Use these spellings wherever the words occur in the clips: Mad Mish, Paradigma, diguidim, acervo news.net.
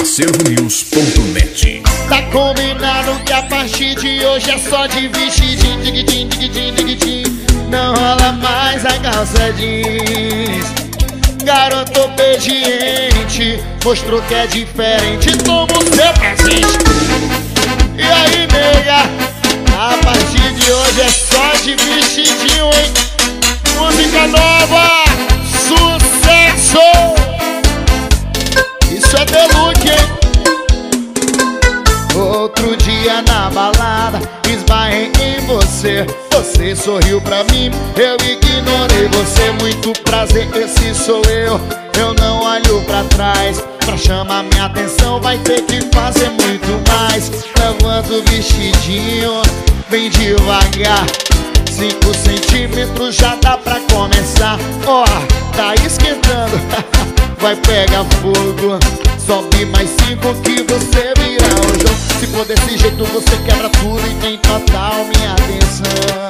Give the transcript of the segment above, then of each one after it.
acervo news.net. Tá combinado que a partir de hoje é só de vestidinho, diguidinho, diguidinho, diguidinho. Não rola mais a calça jeans. Garoto obediente mostrou que é diferente. Toma o seu presente. E aí, nega? A partir de hoje é só de vestidinho, hein? Música nova, sucesso! Isso é Beluque, hein? Outro dia na balada, esbarrei em você. Você sorriu pra mim, eu ignorei você. Muito prazer, esse sou eu. Eu não olho pra trás. Pra chamar minha atenção vai ter que fazer muito mais. Levanta o vestidinho, vem devagar. 5 centímetros já dá pra começar. Ó, tá esquentando, vai pegar fogo. Sobe mais 5 que você vira o jogo. Se for desse jeito você quebra tudo e tem total minha atenção.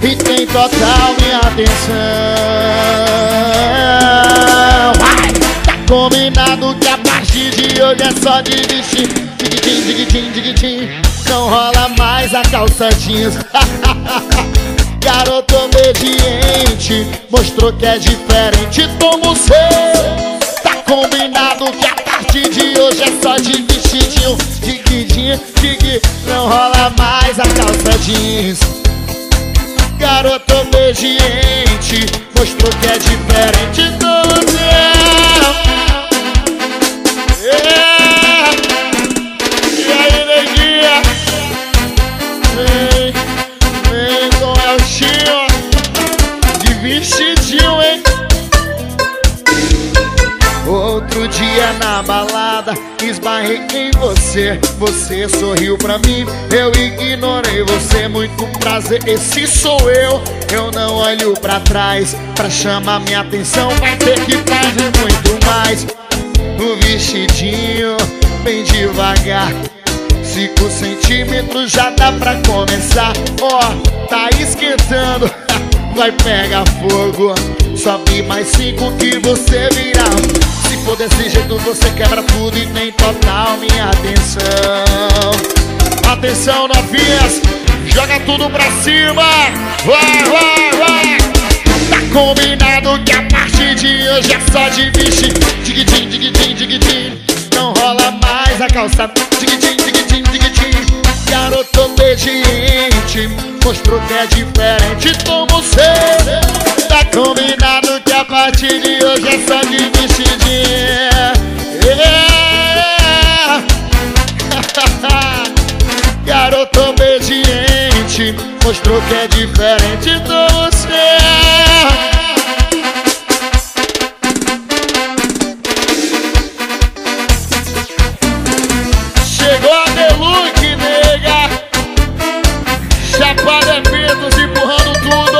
E tem total minha atenção. Ai, tá combinado que a partir de hoje é só de vestir. Diguidim, diguidim, diguidim. Não rola mais a calça jeans. Garoto obediente mostrou que é diferente. Toma o seu. Tá combinado que a partir de hoje é só de vestidinho, diguidinho, digui. Não rola mais a calça jeans. Garoto obediente mostrou que é diferente. Toma o seu. E aí, neguinha? Vem com o Elchinho de vestidinho, hein? Outro dia na balada, esbarrei em você. Você sorriu pra mim, eu ignorei você. Muito prazer, esse sou eu. Eu não olho pra trás. Pra chamar minha atenção vai ter que fazer muito mais. O vestidinho, bem devagar. 5 centímetros já dá pra começar. Ó, tá esquentando, vai pegar fogo. Sobe mais 5 que você virar. Se for desse jeito você quebra tudo e tem total minha atenção. Atenção, novinhas, joga tudo pra cima. Vai, vai, vai. Tá combinado que a partir de hoje é só de vestir. Diguidim, diguidim, diguidim. Não rola mais a calça. Diguidim, diguidim, diguidim. Garoto obediente mostrou que é diferente. Toma o seu. Tá combinado que a partir de hoje é só de vestidinho. Garoto obediente mostrou que é diferente. Toma o seu. Chapada é Pedro empurrando tudo.